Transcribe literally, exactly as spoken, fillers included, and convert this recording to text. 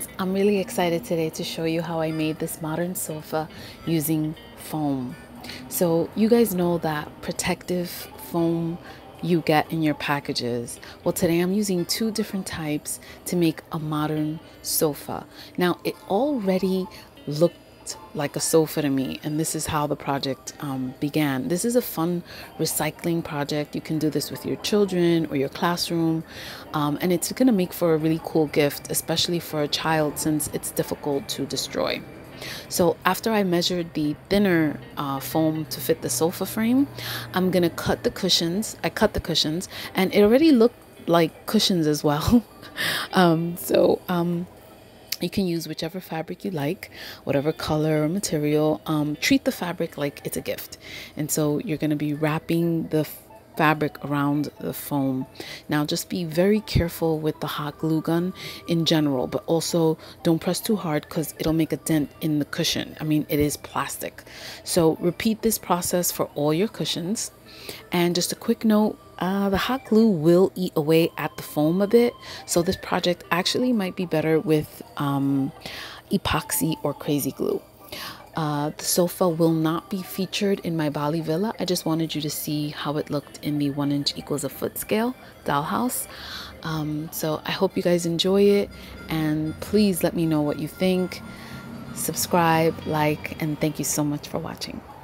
friends, I'm really excited today to show you how I made this modern sofa using foam. So you guys know that protective foam you get in your packages. Well, today I'm using two different types to make a modern sofa. Now, it already looked like a sofa to me, and this is how the project um, began. This is a fun recycling project. You can do this with your children or your classroom, um, and it's gonna make for a really cool gift, especially for a child, since it's difficult to destroy. So after I measured the thinner uh, foam to fit the sofa frame, I'm gonna cut the cushions. I cut the cushions and it already looked like cushions as well. um, so um, you can use whichever fabric you like, whatever color or material. Um, treat the fabric like it's a gift. And so you're going to be wrapping the fabric around the foam. Now, just be very careful with the hot glue gun in general, but also don't press too hard because it'll make a dent in the cushion. I mean, it is plastic. So repeat this process for all your cushions. And just a quick note, Uh, the hot glue will eat away at the foam a bit, so this project actually might be better with um, epoxy or crazy glue. Uh, the sofa will not be featured in my Bali Villa. I just wanted you to see how it looked in the one inch equals a foot scale dollhouse. Um, so I hope you guys enjoy it, and please let me know what you think. Subscribe, like, and thank you so much for watching.